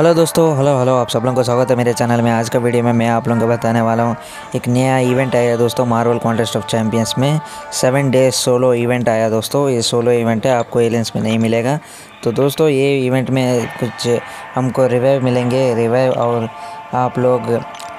Hello दोस्तों, hello आप सब लोगों का स्वागत है मेरे चैनल में। आज का वीडियो में मैं आप लोगों को बताने वाला हूं, एक नया इवेंट आया दोस्तों। मार्वल कॉन्टेस्ट ऑफ चैंपियंस में 7 डे सोलो इवेंट आया दोस्तों। ये सोलो इवेंट है, आपको एलियंस में नहीं मिलेगा। तो दोस्तों ये इवेंट में कुछ हमको रिवाइव मिलेंगे, रिवाइव और आप लोग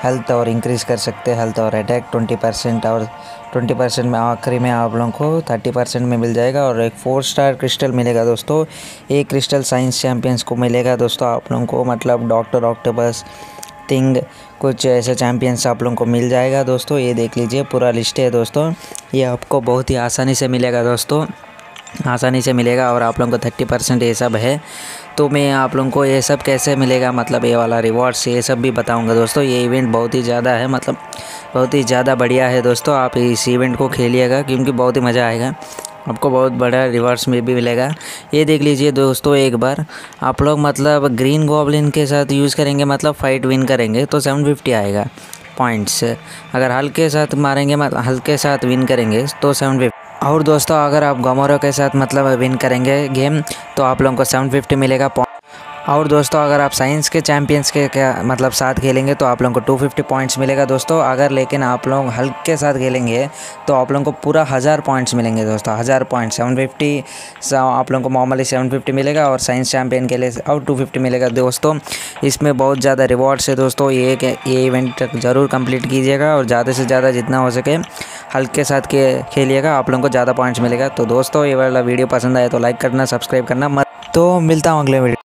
हेल्थ और इंक्रीज़ कर सकते हैं, हेल्थ और अटैक 20% और 20% में आखिरी में आप लोगों को 30% में मिल जाएगा। और एक 4 स्टार क्रिस्टल मिलेगा दोस्तों। ये क्रिस्टल साइंस चैम्पियंस को मिलेगा दोस्तों। आप लोगों को मतलब डॉक्टर ऑक्टोपस, थिंग, कुछ ऐसे चैम्पियंस आप लोगों को मिल जाएगा दोस्तों। ये देख लीजिए, पूरा लिस्ट है दोस्तों। ये आपको बहुत ही आसानी से मिलेगा दोस्तों, आसानी से मिलेगा। और आप लोगों को 30% ये सब है। तो मैं आप लोगों को ये सब कैसे मिलेगा, मतलब ये वाला रिवॉर्ड्स, ये सब भी बताऊंगा दोस्तों। ये इवेंट बहुत ही ज़्यादा है, मतलब बहुत ही ज़्यादा बढ़िया है दोस्तों। आप इस इवेंट को खेलिएगा क्योंकि बहुत ही मज़ा आएगा, आपको बहुत बड़ा रिवॉर्ड्स में भी मिलेगा। ये देख लीजिए दोस्तों, एक बार आप लोग मतलब ग्रीन गॉब्लिन के साथ यूज़ करेंगे, मतलब फाइट विन करेंगे तो 750 आएगा पॉइंट्स। अगर हल्क के साथ मारेंगे, मतलब हल्क के साथ विन करेंगे तो 750। और दोस्तों अगर आप गमोरा के साथ मतलब विन करेंगे गेम तो आप लोगों को 750 मिलेगा पॉइंट। और दोस्तों अगर आप साइंस के चैम्पियंस के मतलब साथ खेलेंगे तो आप लोगों को 250 पॉइंट्स मिलेगा दोस्तों। अगर लेकिन आप लोग हल्क के साथ खेलेंगे तो आप लोगों को पूरा 1000 पॉइंट्स मिलेंगे दोस्तों। 1000 पॉइंट 750 आप लोगों को नॉर्मली 750 मिलेगा और साइंस चैम्पियन के लिए और 250 मिलेगा दोस्तों। इसमें बहुत ज़्यादा रिवॉर्ड्स है दोस्तों। ये इवेंट ज़रूर कंप्लीट कीजिएगा और ज़्यादा से ज़्यादा जितना हो सके हल्क के साथ के खेलिएगा, आप लोगों को ज़्यादा पॉइंट्स मिलेगा। तो दोस्तों ये वाला वीडियो पसंद आए तो लाइक करना, सब्सक्राइब करना मत। तो मिलता हूँ अगले वीडियो।